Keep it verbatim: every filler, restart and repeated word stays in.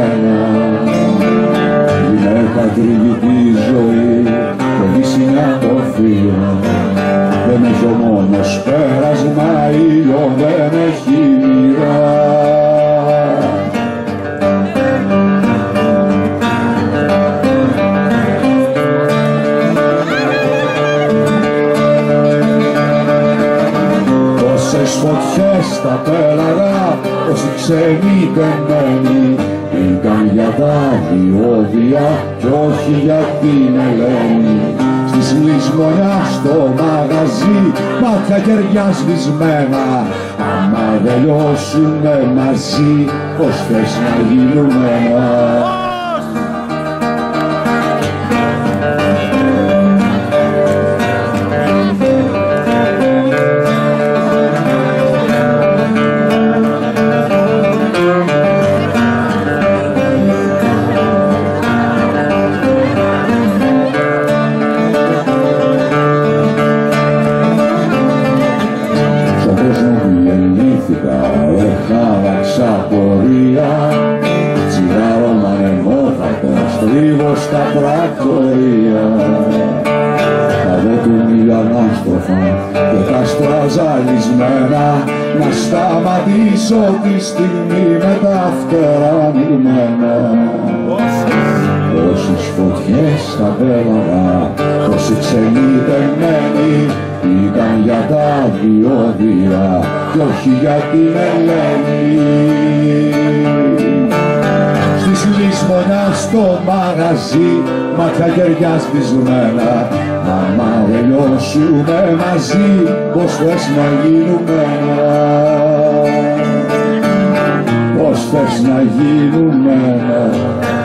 εμένα. Γυναίκα τριβική ζωή, κοντισινά το φύλλο. Δεν έχει ο μόνος πέρασμα ήλιο, δεν έχει μοίρα. Τόσες φωτιές τα πέραγα, όσοι ξένοι δεμένοι ήταν για τα διόδια κι όχι για την Ελένη. Στις λησμονιάς στο μαγαζί, μάτια κεριά σβησμένα. Άμα δεν λιώσουμε μαζί, πώς θες να γίνουμε ένα. Στρίβω στα πρακτορία, τα δόκιμια ανάστροφα και τα στραζαλισμένα, να σταματήσω τη στιγμή με τα φτερά ανοιγμένα. Όσες φωτιές τα πέλαγα, όσοι ξενοί δεμένοι, ήταν για τα διόδια κι όχι για την Ελένη. Της λησμονιάς στο μαγαζί, μάτια κεριά σβησμένα. Άμα δεν λιώσουμε μαζί, πώς θες να γίνουμε ένα. Πώς θες να γίνουμε ένα.